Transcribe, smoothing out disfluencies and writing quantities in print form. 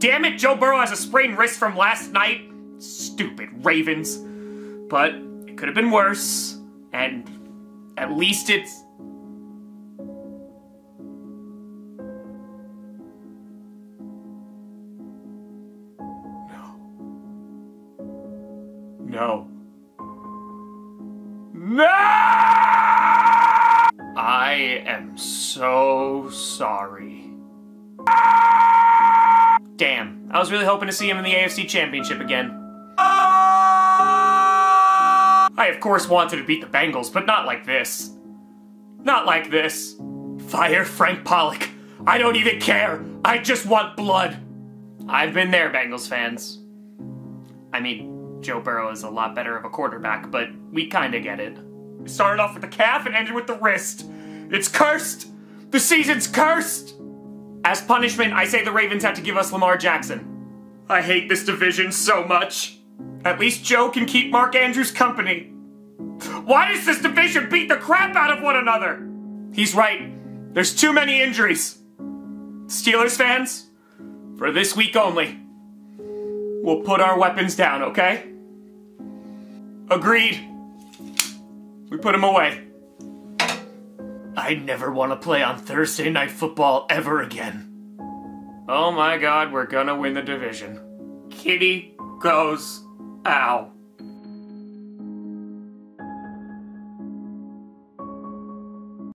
Damn it, Joe Burrow has a sprained wrist from last night. Stupid Ravens. But it could have been worse, and at least it's... No. No! I am so sorry. Damn, I was really hoping to see him in the AFC Championship again. I of course wanted to beat the Bengals, but not like this. Not like this. Fire Frank Pollock. I don't even care. I just want blood. I've been there, Bengals fans. I mean, Joe Burrow is a lot better of a quarterback, but we kinda get it. We started off with the calf and ended with the wrist. It's cursed! The season's cursed! As punishment, I say the Ravens have to give us Lamar Jackson. I hate this division so much. At least Joe can keep Mark Andrews company. Why does this division beat the crap out of one another? He's right. There's too many injuries. Steelers fans, for this week only, we'll put our weapons down, okay? Agreed. We put him away. I never want to play on Thursday Night Football ever again. Oh my God, we're gonna win the division. Kitty goes ow.